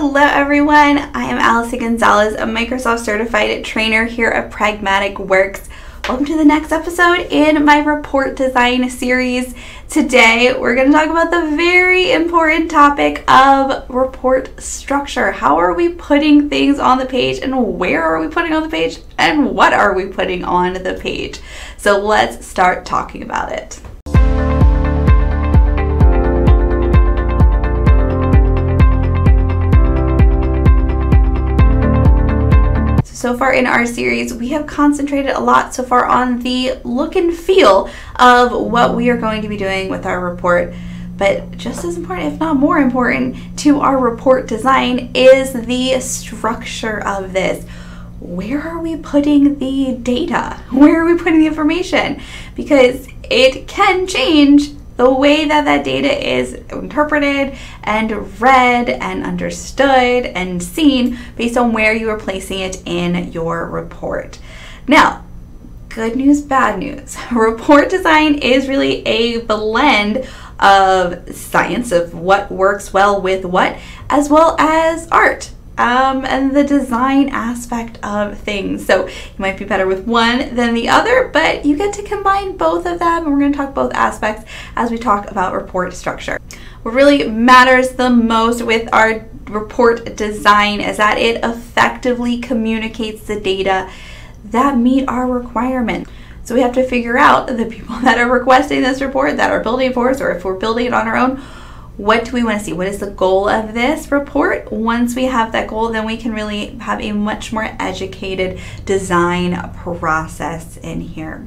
Hello everyone, I am Allison Gonzalez, a Microsoft Certified Trainer here at Pragmatic Works. Welcome to the next episode in my report design series. Today we're going to talk about the very important topic of report structure. How are we putting things on the page, and where are we putting on the page, and what are we putting on the page? So let's start talking about it. So far in our series, we have concentrated a lot so far on the look and feel of what we are going to be doing with our report. But just as important, if not more important, to our report design is the structure of this. Where are we putting the data? Where are we putting the information? Because it can change the way that that data is interpreted and read and understood and seen based on where you are placing it in your report. Now, good news, bad news. Report design is really a blend of science, of what works well with what, as well as art. And the design aspect of things. So you might be better with one than the other, but you get to combine both of them, and we're going to talk both aspects as we talk about report structure. What really matters the most with our report design is that it effectively communicates the data that meet our requirements. So we have to figure out, the people that are requesting this report, that are building it for us, or if we're building it on our own, what do we want to see? What is the goal of this report? Once we have that goal, then we can really have a much more educated design process in here.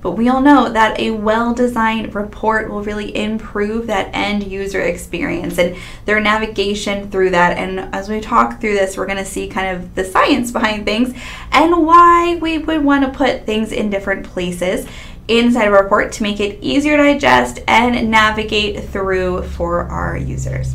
But we all know that a well-designed report will really improve that end user experience and their navigation through that. And as we talk through this, we're gonna see kind of the science behind things and why we would want to put things in different places inside of a report to make it easier to digest and navigate through for our users.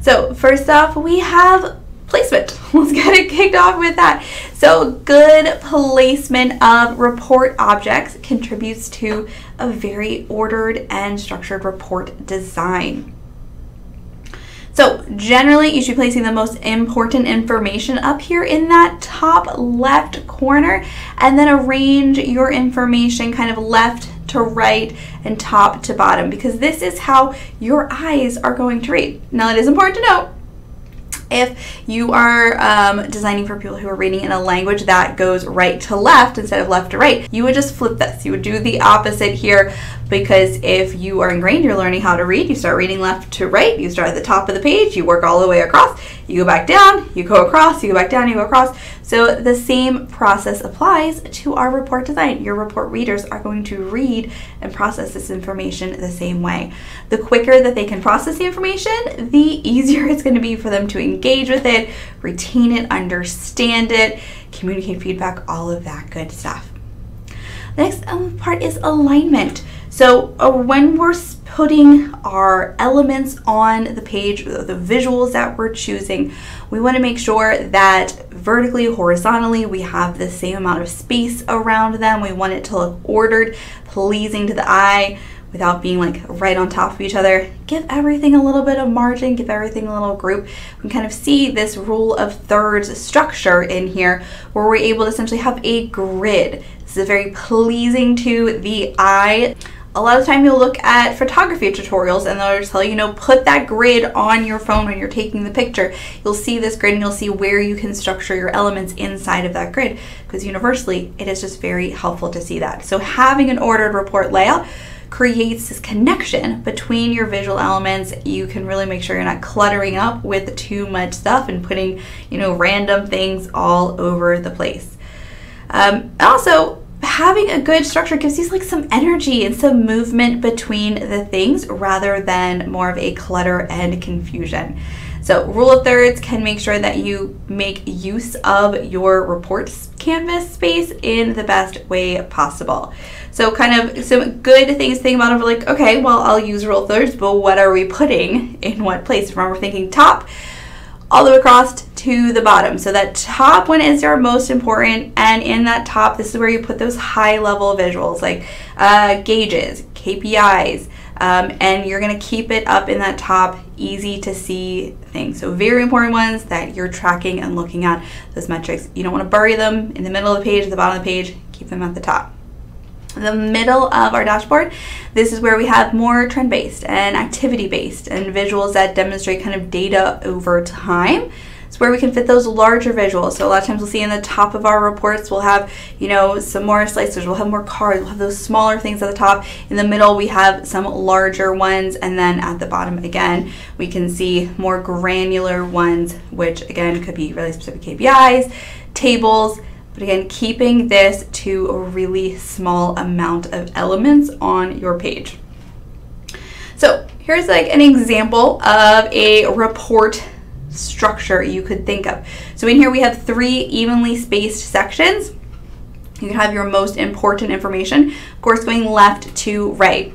So first off, we have placement. Let's get it kicked off with that. So good placement of report objects contributes to a very ordered and structured report design. So generally, you should be placing the most important information up here in that top left corner, and then arrange your information kind of left to right and top to bottom, because this is how your eyes are going to read. Now, it is important to note, if you are designing for people who are reading in a language that goes right to left instead of left to right, you would just flip this. You would do the opposite here, because if you are ingrained, you're learning how to read, you start reading left to right, you start at the top of the page, you work all the way across, you go back down, you go across, you go back down, you go across. So the same process applies to our report design. Your report readers are going to read and process this information the same way. The quicker that they can process the information, the easier it's going to be for them to engage with it, retain it, understand it, communicate feedback, all of that good stuff. The next part is alignment. So when we're putting our elements on the page, the visuals that we're choosing, we want to make sure that vertically, horizontally, we have the same amount of space around them. We want it to look ordered, pleasing to the eye, without being like right on top of each other. Give everything a little bit of margin, give everything a little group. We can kind of see this rule of thirds structure in here, where we're able to essentially have a grid. This is very pleasing to the eye. A lot of the time you'll look at photography tutorials and they'll tell you, you know, put that grid on your phone when you're taking the picture. You'll see this grid and you'll see where you can structure your elements inside of that grid, because universally it is just very helpful to see that. So having an ordered report layout creates this connection between your visual elements. You can really make sure you're not cluttering up with too much stuff and putting, you know, random things all over the place. Also, having a good structure gives you like some energy and some movement between the things rather than more of a clutter and confusion. So rule of thirds can make sure that you make use of your report canvas space in the best way possible. So kind of some good things to think about, over like, okay, well, I'll use rule of thirds, but what are we putting in what place? Remember, we're thinking top all the way across to the bottom. So that top one is your most important, and in that top, this is where you put those high level visuals like gauges, KPIs, and you're going to keep it up in that top easy to see thing. So very important ones that you're tracking and looking at those metrics. You don't want to bury them in the middle of the page, at the bottom of the page, keep them at the top. The middle of our dashboard, this is where we have more trend-based and activity-based and visuals that demonstrate kind of data over time. It's where we can fit those larger visuals. So a lot of times we'll see in the top of our reports, we'll have, you know, some more slicers, we'll have more cards, we'll have those smaller things at the top. In the middle, we have some larger ones. And then at the bottom, again, we can see more granular ones, which again, could be really specific KPIs, tables, but again, keeping this to a really small amount of elements on your page. So here's like an example of a report structure you could think of. So in here we have three evenly spaced sections. You can have your most important information, of course, going left to right.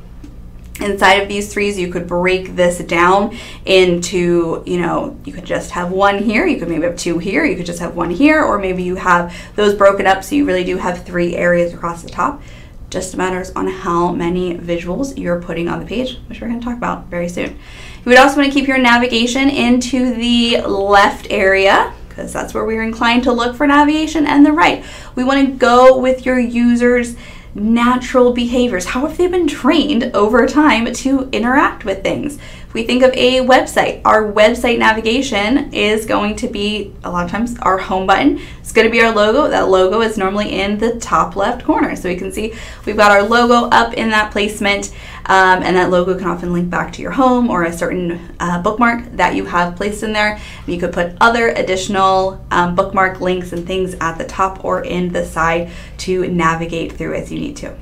Inside of these threes, you could break this down into, you know, you could just have one here, you could maybe have two here, you could just have one here, or maybe you have those broken up so you really do have three areas across the top. Just matters on how many visuals you're putting on the page, which we're going to talk about very soon. You would also want to keep your navigation into the left area, because that's where we're inclined to look for navigation, and the right. We want to go with your users' natural behaviors. How have they been trained over time to interact with things? If we think of a website, our website navigation is going to be, a lot of times, our home button. It's going to be our logo. That logo is normally in the top left corner. So we can see we've got our logo up in that placement, and that logo can often link back to your home or a certain bookmark that you have placed in there. And you could put other additional bookmark links and things at the top or in the side to navigate through as you need to.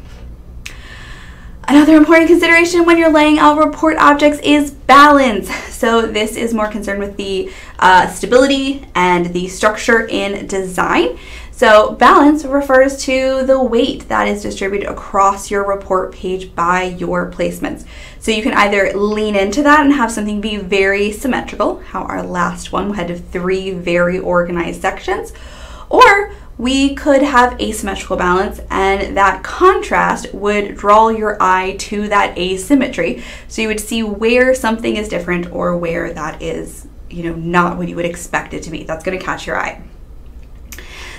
Another important consideration when you're laying out report objects is balance. So this is more concerned with the stability and the structure in design. So balance refers to the weight that is distributed across your report page by your placements. So you can either lean into that and have something be very symmetrical, how our last one had three very organized sections, or we could have asymmetrical balance, and that contrast would draw your eye to that asymmetry. So you would see where something is different or where that is, you know, not what you would expect it to be. That's going to catch your eye.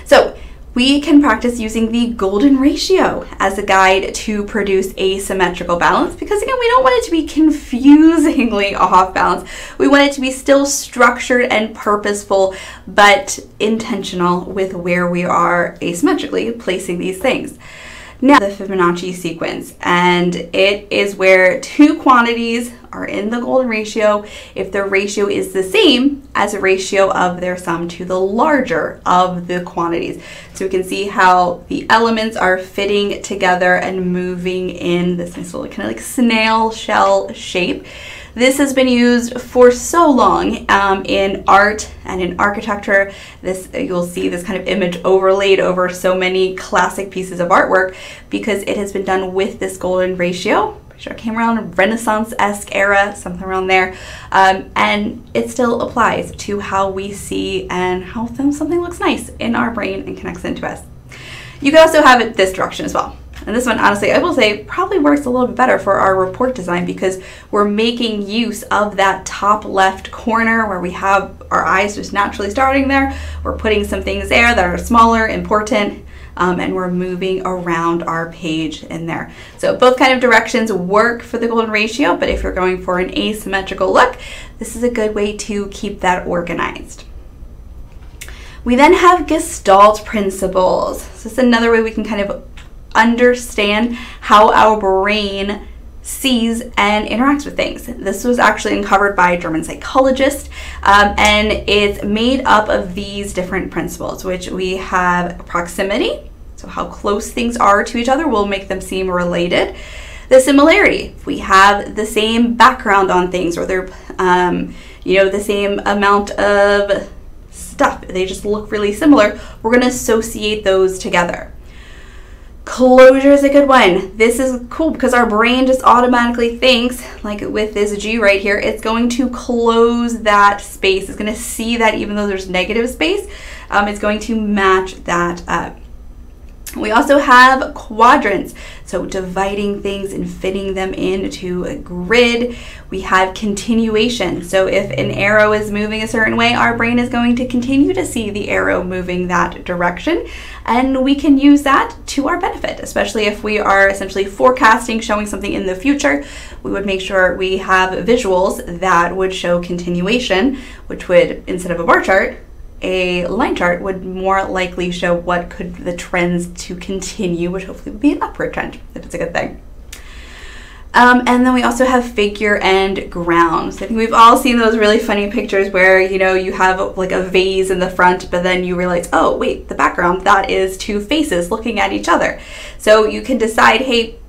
So we can practice using the golden ratio as a guide to produce asymmetrical balance, because again, we don't want it to be confusingly off balance. We want it to be still structured and purposeful, but intentional with where we are asymmetrically placing these things. Now, the Fibonacci sequence, and it is where two quantities are in the golden ratio if the ratio is the same as a ratio of their sum to the larger of the quantities. So we can see how the elements are fitting together and moving in this nice little kind of like snail shell shape. This has been used for so long in art and in architecture. You'll see this kind of image overlaid over so many classic pieces of artwork, because it has been done with this golden ratio. Sure, came around Renaissance-esque era, something around there, and it still applies to how we see and how something looks nice in our brain and connects into us. You can also have it this direction as well. And this one, honestly, I will say probably works a little bit better for our report design, because we're making use of that top left corner where we have our eyes just naturally starting there. We're putting some things there that are smaller, important, and we're moving around our page in there. So both kind of directions work for the golden ratio, but if you're going for an asymmetrical look, this is a good way to keep that organized. We then have Gestalt principles. So it's another way we can kind of understand how our brain sees and interacts with things. This was actually uncovered by a German psychologist, and it's made up of these different principles, which we have proximity, so how close things are to each other will make them seem related. The similarity, if we have the same background on things, or they're, you know, the same amount of stuff, they just look really similar, we're going to associate those together. Closure is a good one. This is cool because our brain just automatically thinks, like with this G right here, it's going to close that space. It's going to see that even though there's negative space, it's going to match that up. We also have quadrants, so dividing things and fitting them into a grid. We have continuation, so if an arrow is moving a certain way, our brain is going to continue to see the arrow moving that direction, and we can use that to our benefit, especially if we are essentially forecasting, showing something in the future. We would make sure we have visuals that would show continuation, which would, instead of a bar chart, a line chart would more likely show what could the trends to continue, which hopefully would be an upward trend, if it's a good thing. And then we also have figure and ground. So I think we've all seen those really funny pictures where, you know, you have like a vase in the front, but then you realize, oh wait, the background, that is two faces looking at each other. So you can decide, hey,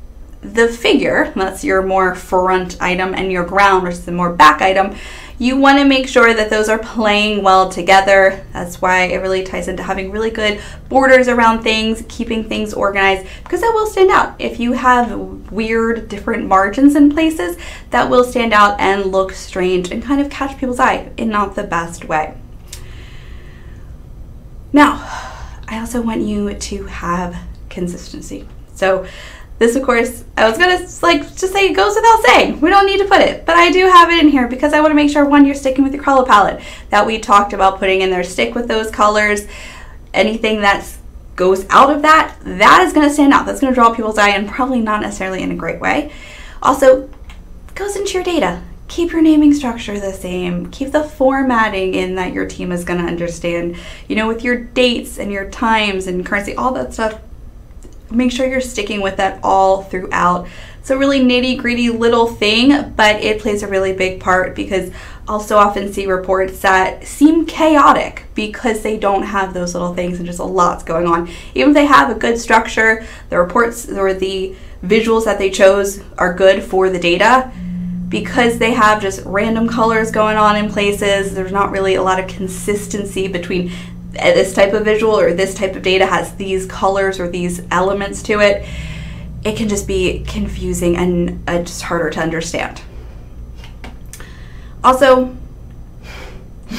the figure, that's your more front item, and your ground, which is the more back item, you want to make sure that those are playing well together. That's why it really ties into having really good borders around things, keeping things organized, because that will stand out. If you have weird different margins in places, that will stand out and look strange and kind of catch people's eye in not the best way. Now, I also want you to have consistency. So this, of course, I was gonna just say it goes without saying. We don't need to put it, but I do have it in here because I wanna make sure, one, you're sticking with your color palette that we talked about putting in there. Stick with those colors. Anything that goes out of that, that is gonna stand out. That's gonna draw people's eye, and probably not necessarily in a great way. Also, goes into your data. Keep your naming structure the same. Keep the formatting in that your team is gonna understand. You know, with your dates and your times and currency, all that stuff, make sure you're sticking with that all throughout. It's a really nitty-gritty little thing, but it plays a really big part, because I'll so often see reports that seem chaotic because they don't have those little things and just a lot's going on. Even if they have a good structure, the reports or the visuals that they chose are good for the data, because they have just random colors going on in places, there's not really a lot of consistency between this type of visual or this type of data has these colors or these elements to it. It can just be confusing and just harder to understand. Also,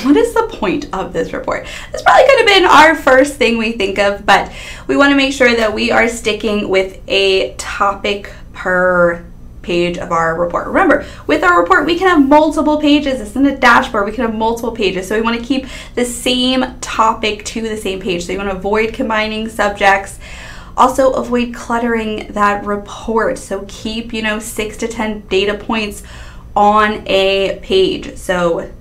what is the point of this report? This probably could have been our first thing we think of, but we want to make sure that we are sticking with a topic per page of our report. Remember, with our report, we can have multiple pages. It's in a dashboard, we can have multiple pages. So we want to keep the same topic to the same page. So you want to avoid combining subjects. Also avoid cluttering that report. So keep, you know, 6 to 10 data points on a page. So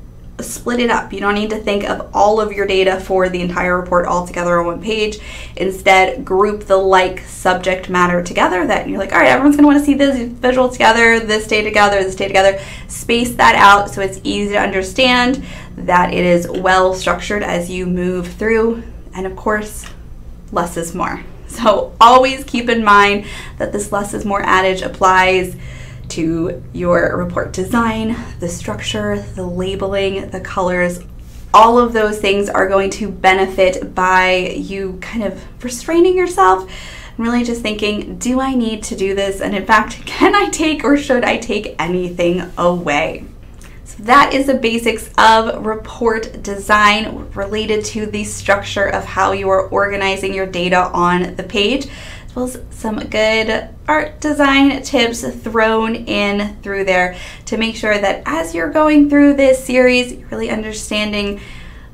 split it up. You don't need to think of all of your data for the entire report all together on one page. Instead, group the like subject matter together, that you're like, all right, everyone's going to want to see this visual together, this data together, this data together. Space that out so it's easy to understand, that it is well structured as you move through. And of course, less is more. So always keep in mind that this less is more adage applies to your report design, the structure, the labeling, the colors. All of those things are going to benefit by you kind of restraining yourself and really just thinking, do I need to do this? And in fact, can I take or should I take anything away? So that is the basics of report design related to the structure of how you are organizing your data on the page, as well as some good art design tips thrown in through there to make sure that as you're going through this series, you're really understanding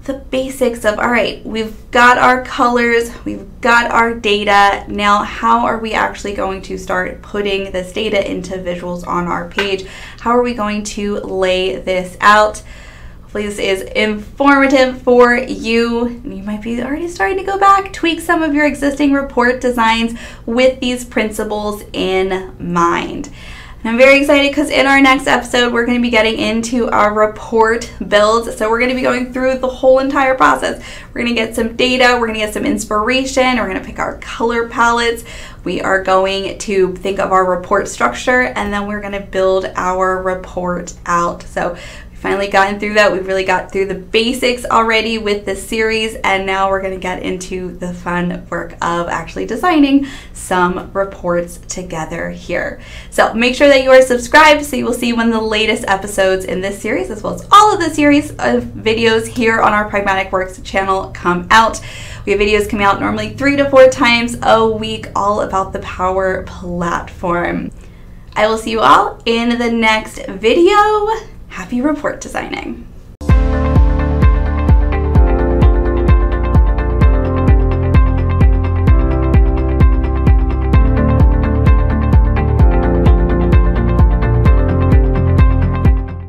the basics of, all right, we've got our colors, we've got our data. Now, how are we actually going to start putting this data into visuals on our page? How are we going to lay this out? Hopefully this is informative for you. You might be already starting to go back, tweak some of your existing report designs with these principles in mind. And I'm very excited because in our next episode, we're going to be getting into our report builds. So we're going to be going through the whole entire process. We're going to get some data, we're going to get some inspiration, we're going to pick our color palettes, we are going to think of our report structure, and then we're going to build our report out. So finally gotten through that. We've really got through the basics already with this series, and now we're gonna get into the fun work of actually designing some reports together here. So make sure that you are subscribed so you will see when the latest episodes in this series, as well as all of the series of videos here on our Pragmatic Works channel, come out. We have videos coming out normally 3 to 4 times a week, all about the Power Platform. I will see you all in the next video. Happy report designing.